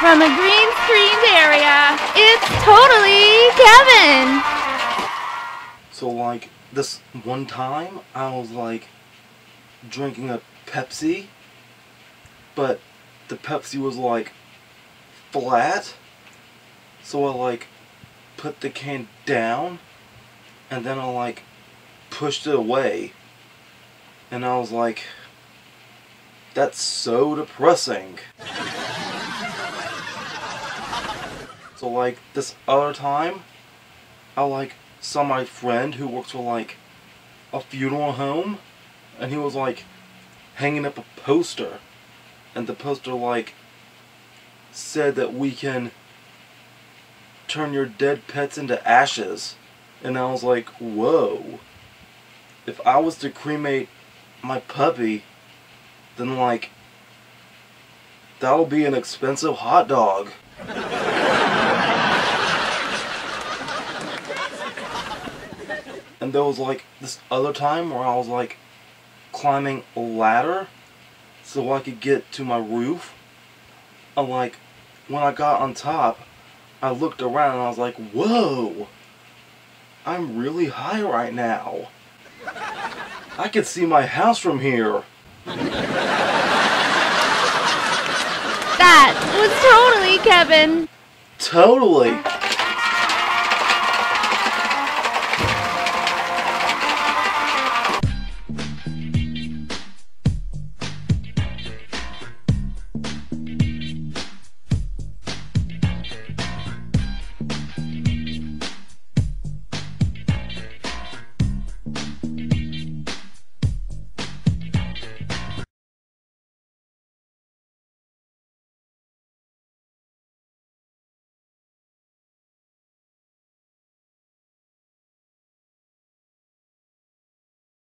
From a green screened area, it's totally Kevin! So like, this one time, I was like, drinking a Pepsi, but the Pepsi was like, flat, so I like, put the can down, and then I like, pushed it away, and I was like, that's so depressing. So like this other time, I like saw my friend who works for like a funeral home, and he was like hanging up a poster, and the poster like said that we can turn your dead pets into ashes, and I was like, whoa. If I was to cremate my puppy, then like, that'll be an expensive hot dog. And there was like this other time where I was like climbing a ladder so I could get to my roof, and like when I got on top, I looked around and I was like, whoa, I'm really high right now. I could see my house from here. That was totally Kevin. Totally.